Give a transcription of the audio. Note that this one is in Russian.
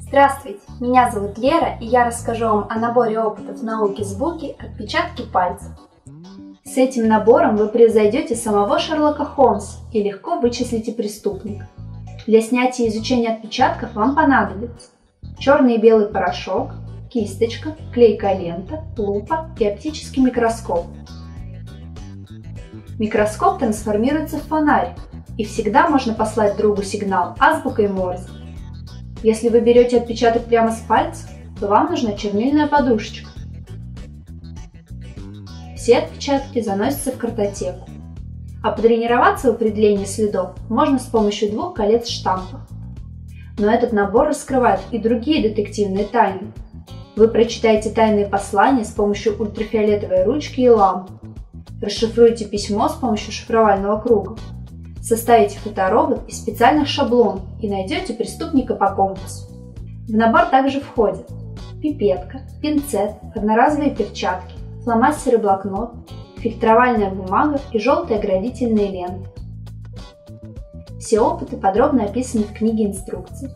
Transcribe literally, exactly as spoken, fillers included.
Здравствуйте, меня зовут Лера, и я расскажу вам о наборе опытов науки с Буки «Отпечатки пальцев». С этим набором вы превзойдете самого Шерлока Холмса и легко вычислите преступника. Для снятия и изучения отпечатков вам понадобится черный и белый порошок, кисточка, клейкая лента, лупа и оптический микроскоп. Микроскоп трансформируется в фонарь, и всегда можно послать другу сигнал азбукой Морзе. Если вы берете отпечаток прямо с пальца, то вам нужна чернильная подушечка. Все отпечатки заносятся в картотеку. А потренироваться в определении следов можно с помощью двух колец штампа. Но этот набор раскрывает и другие детективные тайны. Вы прочитаете тайные послания с помощью ультрафиолетовой ручки и лампы. Расшифруйте письмо с помощью шифровального круга. Составите фоторобот из специальных шаблонов и найдете преступника по компасу. В набор также входят пипетка, пинцет, одноразовые перчатки, фломастер и блокнот, фильтровальная бумага и желтые оградительные ленты. Все опыты подробно описаны в книге инструкций.